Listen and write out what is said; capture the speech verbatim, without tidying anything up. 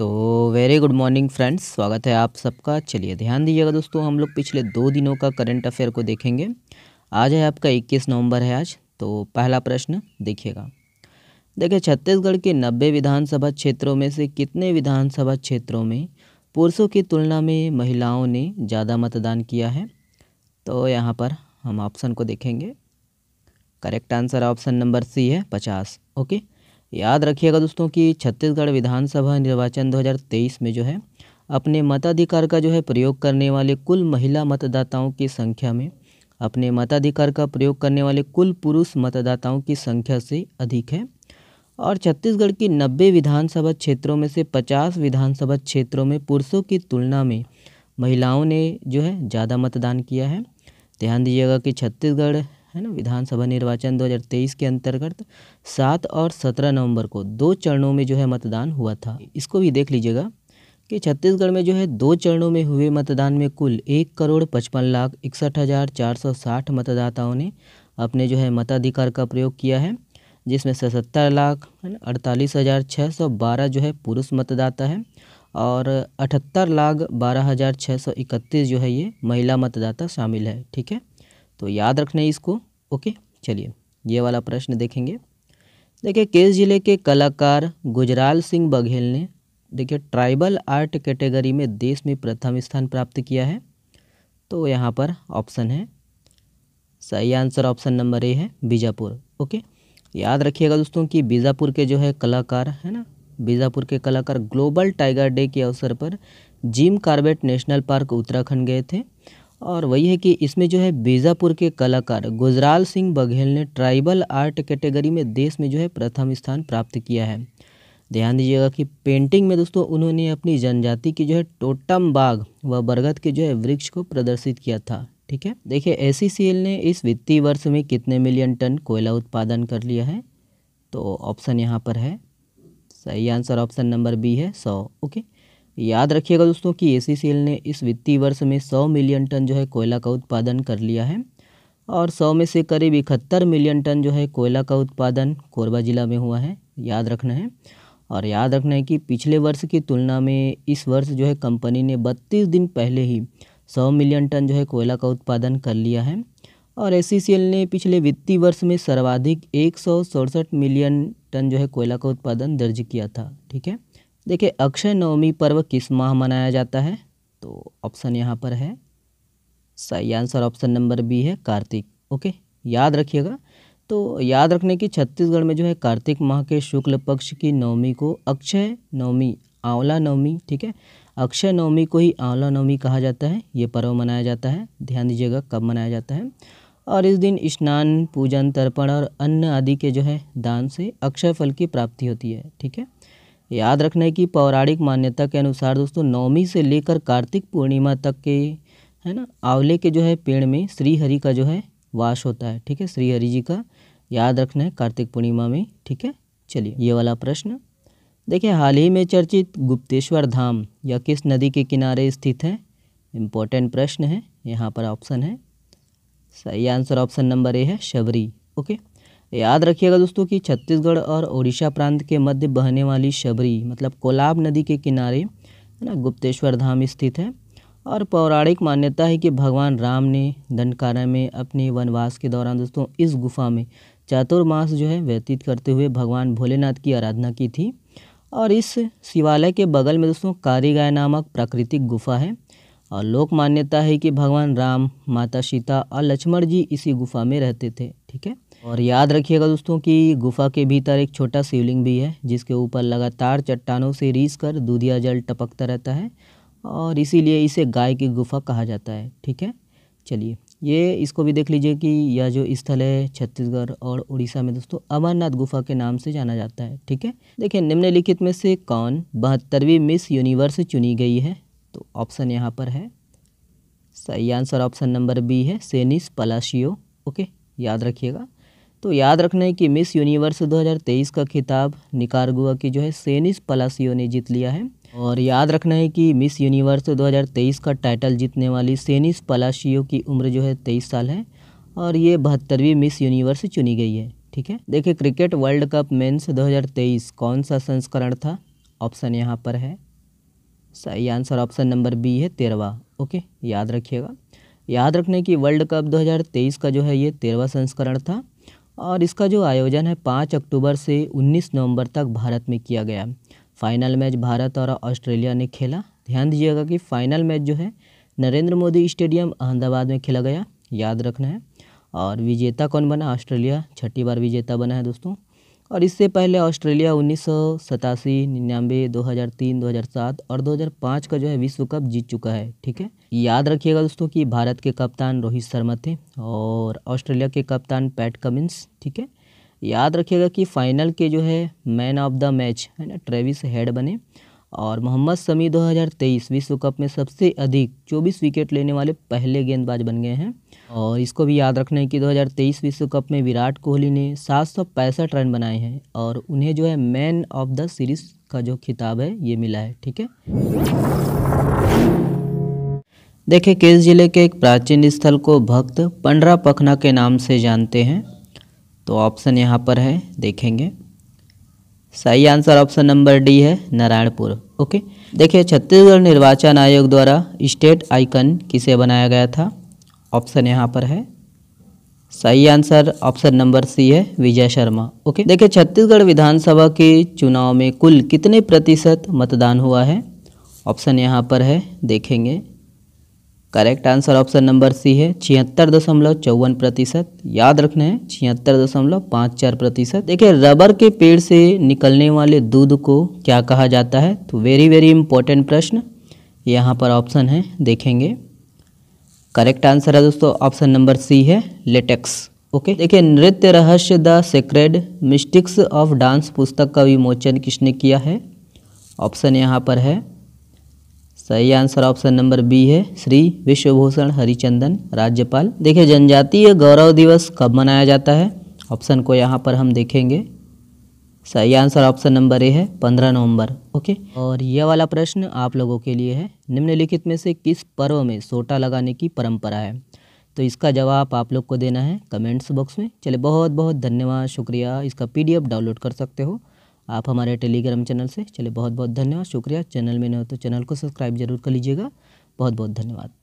तो very good morning friends, स्वागत है आप सबका। चलिए ध्यान दीजिएगा दोस्तों, हम लोग पिछले दो दिनों का करंट अफेयर को देखेंगे। आज है आपका इक्कीस नवंबर है आज। तो पहला प्रश्न देखिएगा, देखिए छत्तीसगढ़ के नब्बे विधानसभा क्षेत्रों में से कितने विधानसभा क्षेत्रों में पुरुषों की तुलना में महिलाओं ने ज़्यादा मतदान किया है। तो यहाँ पर हम ऑप्शन को देखेंगे। Correct answer option number C है पचास। ओके, याद रखिएगा दोस्तों कि छत्तीसगढ़ विधानसभा निर्वाचन दो हज़ार तेईस में जो है अपने मताधिकार का जो है प्रयोग करने वाले कुल महिला मतदाताओं की संख्या में अपने मताधिकार का प्रयोग करने वाले कुल पुरुष मतदाताओं की संख्या से अधिक है। और छत्तीसगढ़ की नब्बे विधानसभा क्षेत्रों में से पचास विधानसभा क्षेत्रों में पुरुषों की तुलना में महिलाओं ने जो है ज़्यादा मतदान किया है। ध्यान दीजिएगा कि छत्तीसगढ़ है ना विधानसभा निर्वाचन दो हज़ार तेईस के अंतर्गत सात और सत्रह नवंबर को दो चरणों में जो है मतदान हुआ था। इसको भी देख लीजिएगा कि छत्तीसगढ़ में जो है दो चरणों में हुए मतदान में कुल एक करोड़ पचपन लाख इकसठ हज़ार चार सौ साठ मतदाताओं ने अपने जो है मताधिकार का प्रयोग किया है, जिसमें सतहत्तर लाख है ना अड़तालीस हज़ार छः सौ बारह जो है पुरुष मतदाता है और अठहत्तर लाख बारह हज़ार छः सौ इकतीस जो है ये महिला मतदाता शामिल है। ठीक है, तो याद रखना है इसको। ओके, चलिए ये वाला प्रश्न देखेंगे। देखिए किस जिले के कलाकार गुजराल सिंह बघेल ने देखिए ट्राइबल आर्ट कैटेगरी में देश में प्रथम स्थान प्राप्त किया है। तो यहाँ पर ऑप्शन है, सही आंसर ऑप्शन नंबर ए है बीजापुर। ओके, याद रखिएगा दोस्तों कि बीजापुर के जो है कलाकार है ना बीजापुर के कलाकार ग्लोबल टाइगर डे के अवसर पर Jim Corbett national park Uttarakhand गए थे। और वही है कि इसमें जो है बीजापुर के कलाकार गुजराल सिंह बघेल ने ट्राइबल आर्ट कैटेगरी में देश में जो है प्रथम स्थान प्राप्त किया है। ध्यान दीजिएगा कि पेंटिंग में दोस्तों उन्होंने अपनी जनजाति की जो है टोटम बाग व बरगद के जो है वृक्ष को प्रदर्शित किया था। ठीक है, देखिए एसीसीएल ने इस वित्तीय वर्ष में कितने मिलियन टन कोयला उत्पादन कर लिया है। तो ऑप्शन यहाँ पर है, सही आंसर ऑप्शन नंबर बी है सौ। ओके, याद रखिएगा दोस्तों कि एसीसीएल ने इस वित्तीय वर्ष में सौ मिलियन टन जो है कोयला का उत्पादन कर लिया है और सौ में से करीब इकहत्तर मिलियन टन जो है कोयला का उत्पादन कोरबा जिला में हुआ है। याद रखना है, और याद रखना है कि पिछले वर्ष की तुलना में इस वर्ष जो है कंपनी ने बत्तीस दिन पहले ही सौ मिलियन टन जो है कोयला का उत्पादन कर लिया है। और एसीसीएल ने पिछले वित्तीय वर्ष में सर्वाधिक एक सौ सड़सठ मिलियन टन जो है कोयला का उत्पादन दर्ज किया था। ठीक है, देखिए अक्षय नवमी पर्व किस माह मनाया जाता है। तो ऑप्शन यहाँ पर है, सही आंसर ऑप्शन नंबर बी है कार्तिक। ओके, याद रखिएगा। तो याद रखने की छत्तीसगढ़ में जो है कार्तिक माह के शुक्ल पक्ष की नवमी को अक्षय नवमी, आंवला नवमी, ठीक है अक्षय नवमी को ही आंवला नवमी कहा जाता है। ये पर्व मनाया जाता है। ध्यान दीजिएगा कब मनाया जाता है। और इस दिन स्नान, पूजन, तर्पण और अन्न आदि के जो है दान से अक्षय फल की प्राप्ति होती है। ठीक है, याद रखना है कि पौराणिक मान्यता के अनुसार दोस्तों नवमी से लेकर कार्तिक पूर्णिमा तक के है ना आंवले के जो है पेड़ में श्रीहरि का जो है वास होता है। ठीक है, श्रीहरि जी का याद रखना है कार्तिक पूर्णिमा में। ठीक है, चलिए ये वाला प्रश्न देखिए, हाल ही में चर्चित गुप्तेश्वर धाम या किस नदी के किनारे स्थित है। इम्पोर्टेंट प्रश्न है। यहाँ पर ऑप्शन है, सही आंसर ऑप्शन नंबर ए है शबरी। ओके, याद रखिएगा दोस्तों कि छत्तीसगढ़ और ओडिशा प्रांत के मध्य बहने वाली शबरी मतलब कोलाब नदी के किनारे है ना गुप्तेश्वर धाम स्थित है। और पौराणिक मान्यता है कि भगवान राम ने दंडकारण्य में अपने वनवास के दौरान दोस्तों इस गुफा में चातुर्मास जो है व्यतीत करते हुए भगवान भोलेनाथ की आराधना की थी। और इस शिवालय के बगल में दोस्तों कारीगाय नामक प्राकृतिक गुफा है। और लोक मान्यता है कि भगवान राम, माता सीता और लक्ष्मण जी इसी गुफा में रहते थे। ठीक है, और याद रखिएगा दोस्तों कि गुफा के भीतर एक छोटा शिवलिंग भी है जिसके ऊपर लगातार चट्टानों से रीस कर दूधिया जल टपकता रहता है और इसीलिए इसे गाय की गुफा कहा जाता है। ठीक है, चलिए ये इसको भी देख लीजिए कि यह जो स्थल है छत्तीसगढ़ और उड़ीसा में दोस्तों अमरनाथ गुफा के नाम से जाना जाता है। ठीक है, देखिए निम्नलिखित में से कौन बहत्तरवीं मिस यूनिवर्स चुनी गई है। तो ऑप्शन यहाँ पर है, सही आंसर ऑप्शन नंबर बी है सेनिस पलाशियो। ओके, याद रखिएगा। तो याद रखना है कि मिस यूनिवर्स दो हज़ार तेईस का खिताब निकारागुआ की जो है सेनिस पलासियो ने जीत लिया है। और याद रखना है कि मिस यूनिवर्स दो हज़ार तेईस का टाइटल जीतने वाली सेनिस पलासियो की उम्र जो है तेईस साल है और ये बहत्तरवीं मिस यूनिवर्स चुनी गई है। ठीक है, देखिए क्रिकेट वर्ल्ड कप मेंस दो हज़ार तेईस कौन सा संस्करण था। ऑप्शन यहाँ पर है, सही आंसर ऑप्शन नंबर बी है तेरहवा। ओके याद रखिएगा, याद रखने की वर्ल्ड कप दो हज़ार तेईस का जो है ये तेरहवा संस्करण था और इसका जो आयोजन है पाँच अक्टूबर से उन्नीस नवंबर तक भारत में किया गया। फाइनल मैच भारत और ऑस्ट्रेलिया ने खेला। ध्यान दीजिएगा कि फाइनल मैच जो है नरेंद्र मोदी स्टेडियम अहमदाबाद में खेला गया, याद रखना है। और विजेता कौन बना? ऑस्ट्रेलिया छठी बार विजेता बना है दोस्तों। और इससे पहले ऑस्ट्रेलिया उन्नीस सौ सतासी निन्यानवे दो हज़ार तीन दो हज़ार सात और दो हज़ार पाँच का जो है विश्व कप जीत चुका है। ठीक है, याद रखिएगा दोस्तों कि भारत के कप्तान रोहित शर्मा थे और ऑस्ट्रेलिया के कप्तान पैट कमिंस। ठीक है, याद रखिएगा कि फाइनल के जो है मैन ऑफ द मैच है ना ट्रेविस हेड बने। और मोहम्मद शमी दो हज़ार तेईस विश्व कप में सबसे अधिक चौबीस विकेट लेने वाले पहले गेंदबाज बन गए हैं। और इसको भी याद रखना है कि दो हज़ार तेईस विश्व कप में विराट कोहली ने सात सौ पैंसठ रन बनाए हैं और उन्हें जो है मैन ऑफ द सीरीज़ का जो खिताब है ये मिला है। ठीक है, देखिए केस जिले के एक प्राचीन स्थल को भक्त पंडरा पखना के नाम से जानते हैं, तो ऑप्शन यहाँ पर है, देखेंगे। सही आंसर ऑप्शन नंबर डी है नारायणपुर। ओके, देखिए छत्तीसगढ़ निर्वाचन आयोग द्वारा स्टेट आइकन किसे बनाया गया था? ऑप्शन यहाँ पर है, सही आंसर ऑप्शन नंबर सी है विजय शर्मा। ओके, देखिए छत्तीसगढ़ विधानसभा के चुनाव में कुल कितने प्रतिशत मतदान हुआ है? ऑप्शन यहाँ पर है, देखेंगे। Correct answer option number C है छिहत्तर दशमलव चौवन प्रतिशत, याद रखना है छिहत्तर दशमलव पाँच चार प्रतिशत। देखिए रबर के पेड़ से निकलने वाले दूध को क्या कहा जाता है? तो वेरी वेरी इंपॉर्टेंट प्रश्न, यहाँ पर ऑप्शन है, देखेंगे। करेक्ट आंसर है दोस्तों ऑप्शन नंबर सी है लेटेक्स। ओके, देखिए Nritya Rahasya the sacred mystics of dance पुस्तक का विमोचन किसने किया है? ऑप्शन यहाँ पर है, सही आंसर ऑप्शन नंबर बी है श्री विश्वभूषण हरिचंदन राज्यपाल। देखिए जनजातीय गौरव दिवस कब मनाया जाता है? ऑप्शन को यहाँ पर हम देखेंगे। सही आंसर ऑप्शन नंबर ए है पंद्रह नवंबर। ओके, और यह वाला प्रश्न आप लोगों के लिए है, निम्नलिखित में से किस पर्व में सोटा लगाने की परंपरा है? तो इसका जवाब आप लोग को देना है कमेंट्स बॉक्स में। चलिए बहुत बहुत धन्यवाद, शुक्रिया। इसका पीडीएफ डाउनलोड कर सकते हो आप हमारे टेलीग्राम चैनल से। चलिए बहुत बहुत धन्यवाद, शुक्रिया। चैनल में न हो तो चैनल को सब्सक्राइब जरूर कर लीजिएगा। बहुत बहुत धन्यवाद।